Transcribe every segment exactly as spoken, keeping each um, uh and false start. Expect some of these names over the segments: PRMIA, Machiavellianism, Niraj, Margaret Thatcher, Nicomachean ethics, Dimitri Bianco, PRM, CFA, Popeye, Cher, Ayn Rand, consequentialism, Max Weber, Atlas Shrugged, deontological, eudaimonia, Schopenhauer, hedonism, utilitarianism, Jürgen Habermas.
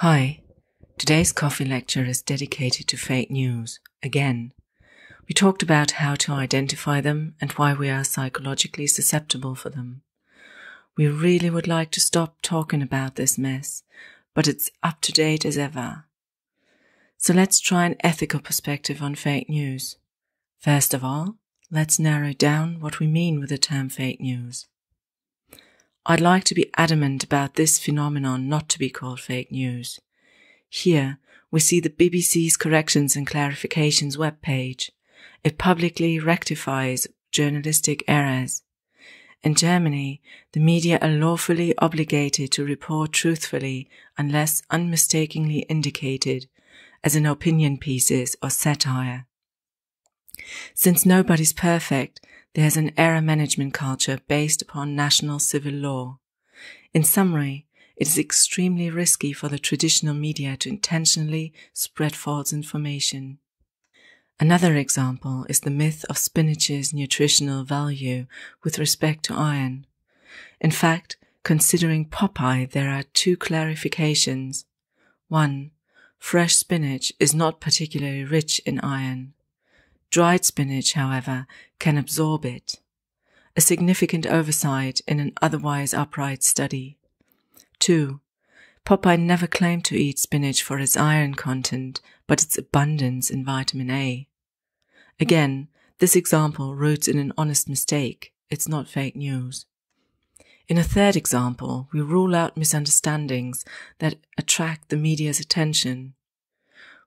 Hi, today's coffee lecture is dedicated to fake news, again. We talked about how to identify them and why we are psychologically susceptible for them. We really would like to stop talking about this mess, but it's up to date as ever. So let's try an ethical perspective on fake news. First of all, let's narrow down what we mean with the term fake news. I'd like to be adamant about this phenomenon not to be called fake news. Here, we see the B B C's Corrections and Clarifications webpage. It publicly rectifies journalistic errors. In Germany, the media are lawfully obligated to report truthfully unless unmistakably indicated, as in opinion pieces or satire. Since nobody's perfect, there's an error management culture based upon national civil law. In summary, it is extremely risky for the traditional media to intentionally spread false information. Another example is the myth of spinach's nutritional value with respect to iron. In fact, considering Popeye, there are two clarifications. One, fresh spinach is not particularly rich in iron. Dried spinach, however, can absorb it. A significant oversight in an otherwise upright study. Two, Popeye never claimed to eat spinach for its iron content, but its abundance in vitamin A. Again, this example roots in an honest mistake. It's not fake news. In a third example, we rule out misunderstandings that attract the media's attention.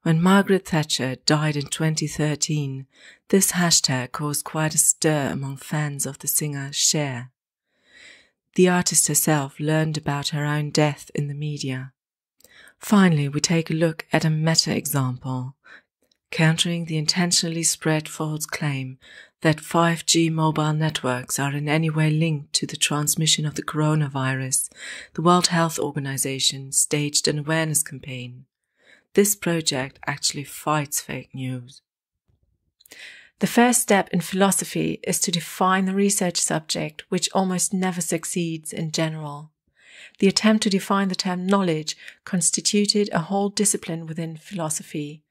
When Margaret Thatcher died in twenty thirteen, this hashtag caused quite a stir among fans of the singer Cher. The artist herself learned about her own death in the media. Finally, we take a look at a meta-example, countering the intentionally spread false claim that five G mobile networks are in any way linked to the transmission of the coronavirus. The World Health Organization staged an awareness campaign. This project actually fights fake news. The first step in philosophy is to define the research subject, which almost never succeeds in general. The attempt to define the term knowledge constituted a whole discipline within philosophy.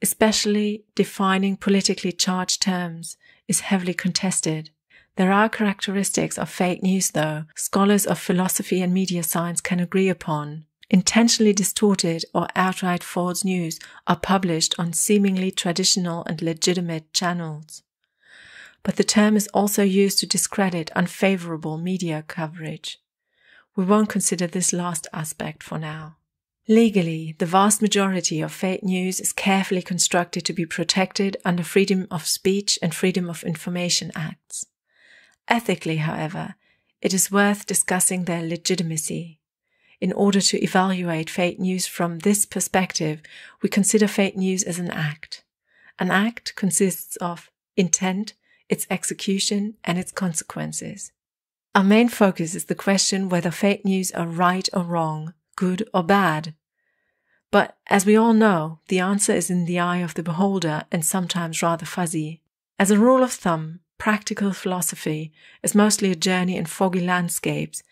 Especially defining politically charged terms is heavily contested. There are characteristics of fake news, though, scholars of philosophy and media science can agree upon. Intentionally distorted or outright false news are published on seemingly traditional and legitimate channels. But the term is also used to discredit unfavorable media coverage. We won't consider this last aspect for now. Legally, the vast majority of fake news is carefully constructed to be protected under Freedom of Speech and Freedom of Information Acts. Ethically, however, it is worth discussing their legitimacy. In order to evaluate fake news from this perspective, we consider fake news as an act. An act consists of intent, its execution, and its consequences. Our main focus is the question whether fake news are right or wrong, good or bad. But as we all know, the answer is in the eye of the beholder and sometimes rather fuzzy. As a rule of thumb, practical philosophy is mostly a journey in foggy landscapes.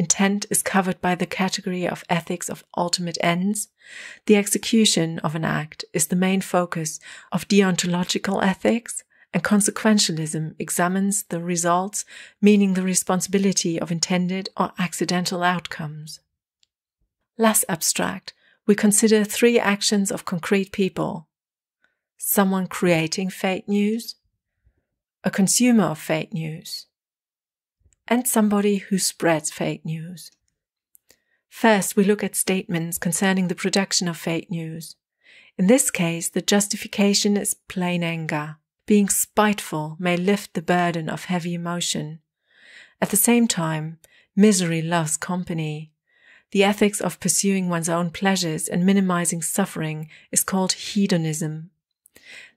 Intent is covered by the category of ethics of ultimate ends. The execution of an act is the main focus of deontological ethics, and consequentialism examines the results, meaning the responsibility of intended or accidental outcomes. Less abstract, we consider three actions of concrete people. Someone creating fake news, a consumer of fake news, and somebody who spreads fake news. First, we look at statements concerning the production of fake news. In this case, the justification is plain anger. Being spiteful may lift the burden of heavy emotion. At the same time, misery loves company. The ethics of pursuing one's own pleasures and minimizing suffering is called hedonism.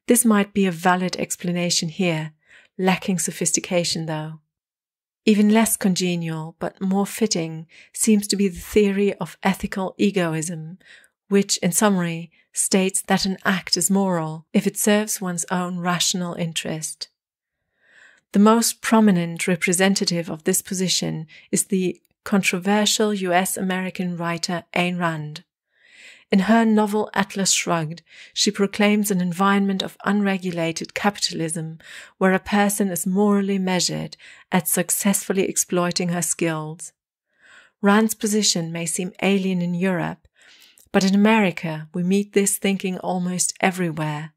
This might be a valid explanation here, lacking sophistication though. Even less congenial, but more fitting, seems to be the theory of ethical egoism, which, in summary, states that an act is moral if it serves one's own rational interest. The most prominent representative of this position is the controversial U S American writer Ayn Rand. In her novel Atlas Shrugged, she proclaims an environment of unregulated capitalism where a person is morally measured at successfully exploiting her skills. Rand's position may seem alien in Europe, but in America we meet this thinking almost everywhere.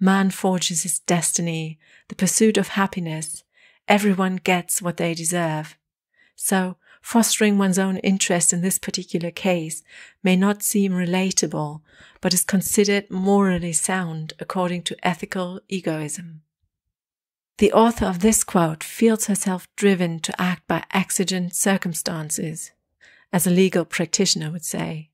Man forges his destiny, the pursuit of happiness. Everyone gets what they deserve. So, fostering one's own interest in this particular case may not seem relatable, but is considered morally sound according to ethical egoism. The author of this quote feels herself driven to act by exigent circumstances, as a legal practitioner would say.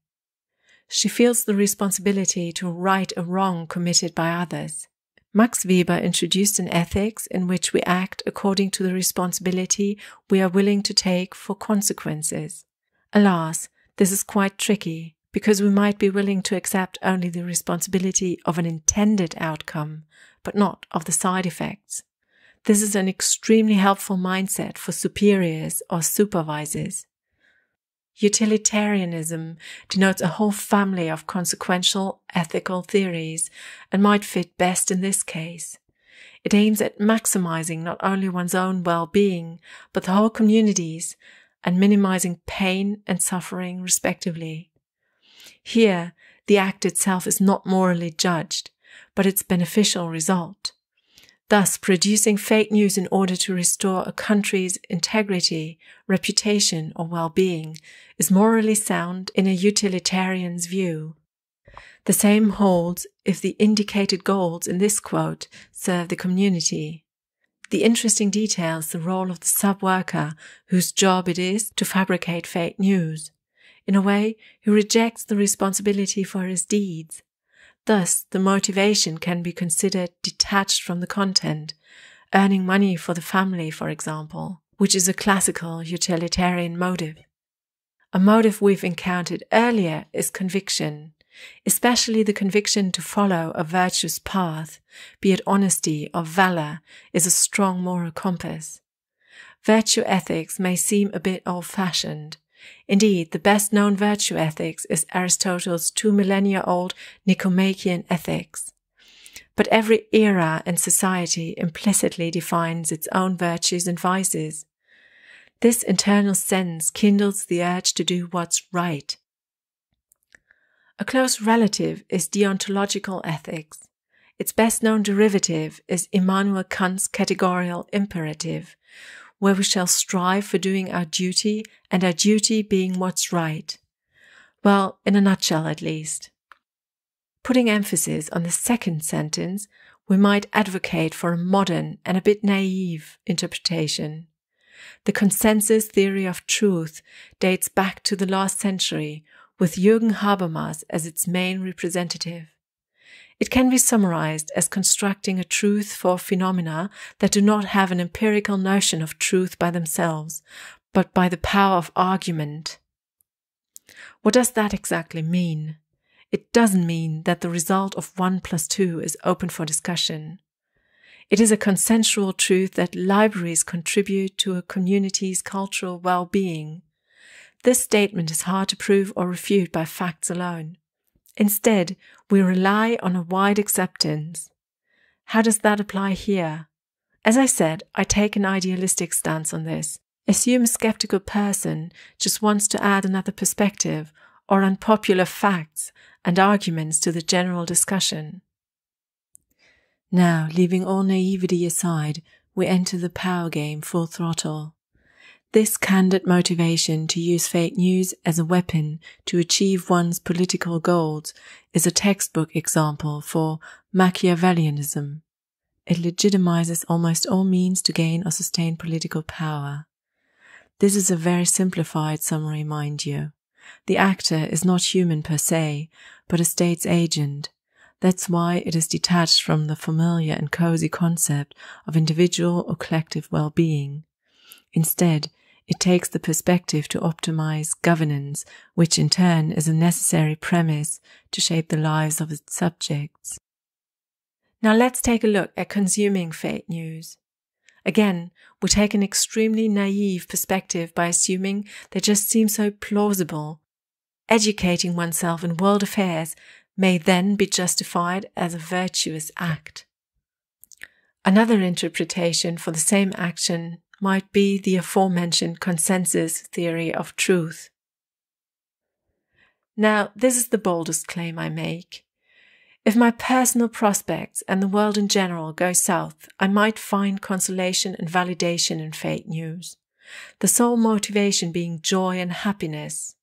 She feels the responsibility to right a wrong committed by others. Max Weber introduced an ethics in which we act according to the responsibility we are willing to take for consequences. Alas, this is quite tricky, because we might be willing to accept only the responsibility of an intended outcome, but not of the side effects. This is an extremely helpful mindset for superiors or supervisors. Utilitarianism denotes a whole family of consequential ethical theories and might fit best in this case. It aims at maximizing not only one's own well-being, but the whole community's, and minimizing pain and suffering respectively. Here, the act itself is not morally judged, but its beneficial result. Thus, producing fake news in order to restore a country's integrity, reputation, or well-being is morally sound in a utilitarian's view. The same holds if the indicated goals in this quote serve the community. The interesting details the role of the sub-worker whose job it is to fabricate fake news, in a way who rejects the responsibility for his deeds. Thus, the motivation can be considered detached from the content, earning money for the family, for example, which is a classical utilitarian motive. A motive we've encountered earlier is conviction, especially the conviction to follow a virtuous path, be it honesty or valor, is a strong moral compass. Virtue ethics may seem a bit old-fashioned. Indeed, the best-known virtue ethics is Aristotle's two millennia-old Nicomachean ethics. But every era and society implicitly defines its own virtues and vices. This internal sense kindles the urge to do what's right. A close relative is deontological ethics. Its best-known derivative is Immanuel Kant's categorical imperative, where we shall strive for doing our duty, and our duty being what's right. Well, in a nutshell at least. Putting emphasis on the second sentence, we might advocate for a modern and a bit naive interpretation. The consensus theory of truth dates back to the last century, with Jürgen Habermas as its main representative. It can be summarized as constructing a truth for phenomena that do not have an empirical notion of truth by themselves, but by the power of argument. What does that exactly mean? It doesn't mean that the result of one plus two is open for discussion. It is a consensual truth that libraries contribute to a community's cultural well-being. This statement is hard to prove or refute by facts alone. Instead, we rely on a wide acceptance. How does that apply here? As I said, I take an idealistic stance on this. Assume a skeptical person just wants to add another perspective or unpopular facts and arguments to the general discussion. Now, leaving all naivety aside, we enter the power game full throttle. This candid motivation to use fake news as a weapon to achieve one's political goals is a textbook example for Machiavellianism. It legitimizes almost all means to gain or sustain political power. This is a very simplified summary, mind you. The actor is not human per se, but a state's agent. That's why it is detached from the familiar and cozy concept of individual or collective well-being. Instead, it takes the perspective to optimize governance, which in turn is a necessary premise to shape the lives of its subjects. Now let's take a look at consuming fake news. Again, we take an extremely naive perspective by assuming they just seem so plausible. educating oneself in world affairs may then be justified as a virtuous act. Another interpretation for the same action might be the aforementioned consensus theory of truth. Now, this is the boldest claim I make. If my personal prospects and the world in general go south, I might find consolation and validation in fake news, the sole motivation being joy and happiness.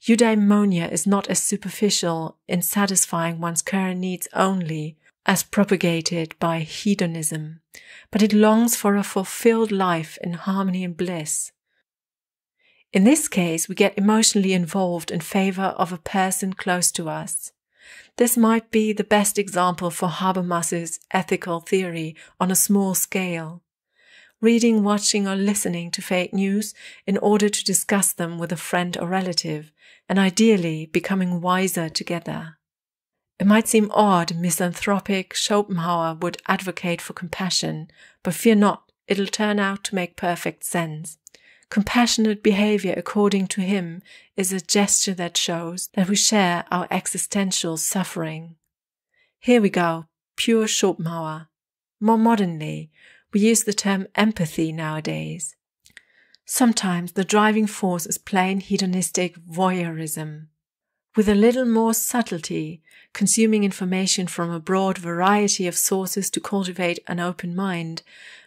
Eudaimonia is not as superficial in satisfying one's current needs only as propagated by hedonism, but it longs for a fulfilled life in harmony and bliss. In this case, we get emotionally involved in favor of a person close to us. This might be the best example for Habermas's ethical theory on a small scale. Reading, watching, or listening to fake news in order to discuss them with a friend or relative, and ideally becoming wiser together. It might seem odd, misanthropic Schopenhauer would advocate for compassion, but fear not, it'll turn out to make perfect sense. Compassionate behavior, according to him, is a gesture that shows that we share our existential suffering. Here we go, pure Schopenhauer. More modernly, we use the term empathy nowadays. Sometimes the driving force is plain hedonistic voyeurism. With a little more subtlety, consuming information from a broad variety of sources to cultivate an open mind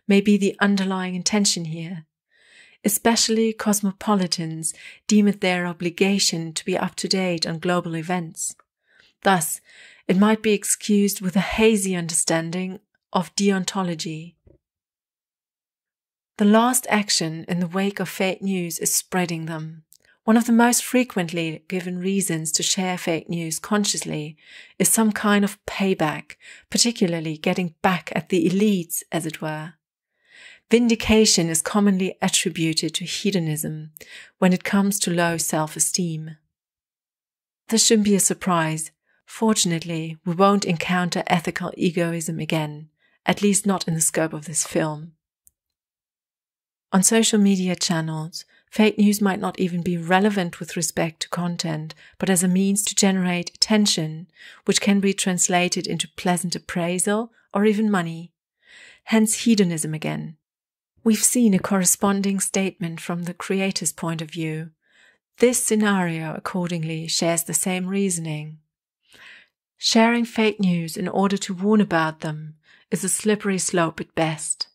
may be the underlying intention here. Especially cosmopolitans deem it their obligation to be up to date on global events. Thus, it might be excused with a hazy understanding of deontology. The last action in the wake of fake news is spreading them. One of the most frequently given reasons to share fake news consciously is some kind of payback, particularly getting back at the elites, as it were. Vindication is commonly attributed to hedonism when it comes to low self-esteem. This shouldn't be a surprise. Fortunately, we won't encounter ethical egoism again, at least not in the scope of this film. On social media channels, fake news might not even be relevant with respect to content, but as a means to generate attention, which can be translated into pleasant appraisal or even money. Hence hedonism again. We've seen a corresponding statement from the creator's point of view. This scenario, accordingly, shares the same reasoning. Sharing fake news in order to warn about them is a slippery slope at best.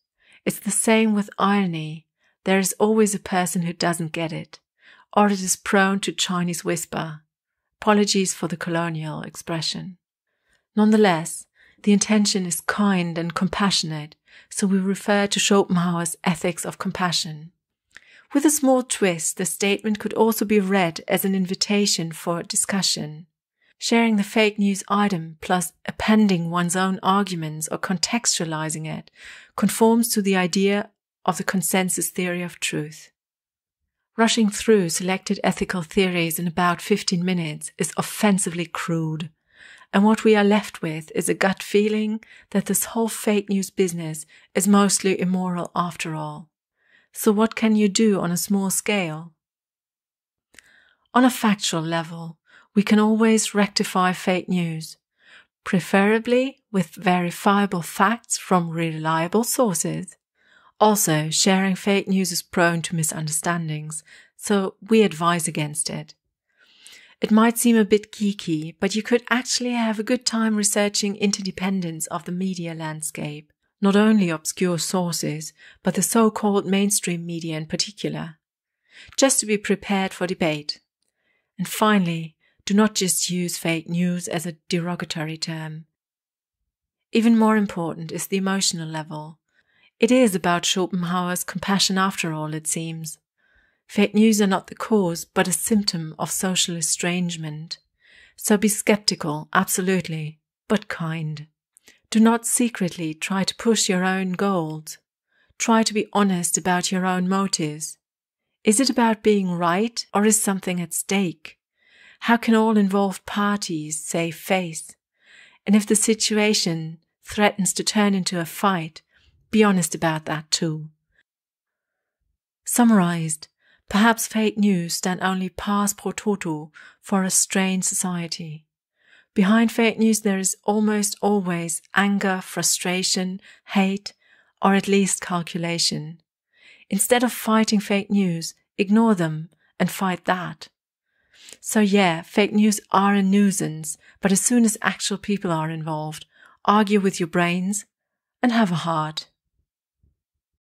It's the same with irony. There is always a person who doesn't get it, or it is prone to Chinese whisper. Apologies for the colonial expression. Nonetheless, the intention is kind and compassionate, so we refer to Schopenhauer's ethics of compassion. With a small twist, the statement could also be read as an invitation for discussion. Sharing the fake news item plus appending one's own arguments or contextualizing it conforms to the idea of the consensus theory of truth. Rushing through selected ethical theories in about fifteen minutes is offensively crude. And what we are left with is a gut feeling that this whole fake news business is mostly immoral after all. So what can you do on a small scale? On a factual level, we can always rectify fake news, preferably with verifiable facts from reliable sources. Also, sharing fake news is prone to misunderstandings, so we advise against it. It might seem a bit geeky, but you could actually have a good time researching interdependence of the media landscape, not only obscure sources, but the so-called mainstream media in particular, just to be prepared for debate. And finally, do not just use fake news as a derogatory term. Even more important is the emotional level. It is about Schopenhauer's compassion after all, it seems. Fake news are not the cause, but a symptom of social estrangement. So be skeptical, absolutely, but kind. Do not secretly try to push your own goals. Try to be honest about your own motives. Is it about being right, or is something at stake? How can all involved parties save face? And if the situation threatens to turn into a fight, be honest about that too. Summarized, Perhaps fake news stand only pars pro toto for a strained society. Behind fake news there is almost always anger, frustration, hate, or at least calculation. Instead of fighting fake news, ignore them and fight that. So yeah, fake news are a nuisance, but as soon as actual people are involved, argue with your brains and have a heart.